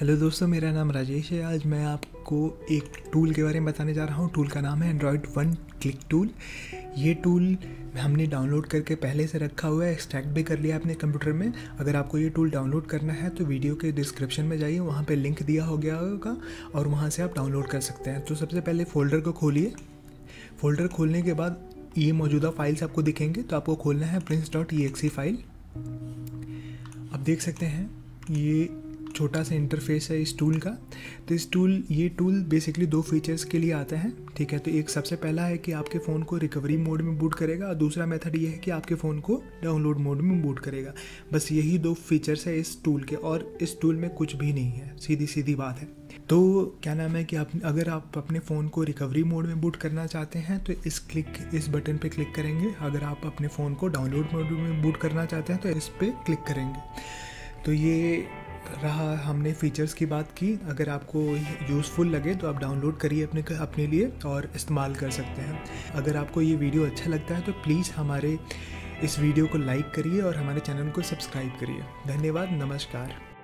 Hello दोस्तों, मेरा नाम राजेश है। आज मैं आपको एक टूल के बारे में बताने जा रहा हूँ। टूल का नाम है एंड्रॉयड वन क्लिक टूल। ये टूल हमने डाउनलोड करके पहले से रखा हुआ है, एक्सट्रैक्ट भी कर लिया अपने कंप्यूटर में। अगर आपको ये टूल डाउनलोड करना है तो वीडियो के डिस्क्रिप्शन में जाइए, वहाँ पे लिंक दिया हो गया होगा और वहाँ से आप डाउनलोड कर सकते हैं। तो सबसे पहले फ़ोल्डर को खोलिए। फ़ोल्डर खोलने के बाद ये मौजूदा फाइल्स आपको दिखेंगे, तो आपको खोलना है prints.exe फाइल। आप देख सकते हैं ये छोटा सा इंटरफेस है इस टूल का। तो ये टूल बेसिकली दो फीचर्स के लिए आता है, ठीक है। तो एक सबसे पहला है कि आपके फ़ोन को रिकवरी मोड में बूट करेगा और दूसरा मेथड ये है कि आपके फ़ोन को डाउनलोड मोड में बूट करेगा। बस यही दो फीचर्स है इस टूल के, और इस टूल में कुछ भी नहीं है, सीधी बात है। तो क्या नाम है कि अगर आप अपने फ़ोन को रिकवरी मोड में बूट करना चाहते हैं तो इस बटन पे क्लिक करेंगे। अगर आप अपने फ़ोन को डाउनलोड मोड में बूट करना चाहते हैं तो इस पर क्लिक करेंगे। तो ये रहा, हमने फ़ीचर्स की बात की। अगर आपको यूज़फुल लगे तो आप डाउनलोड करिए अपने लिए और इस्तेमाल कर सकते हैं। अगर आपको ये वीडियो अच्छा लगता है तो प्लीज़ हमारे इस वीडियो को लाइक करिए और हमारे चैनल को सब्सक्राइब करिए। धन्यवाद, नमस्कार।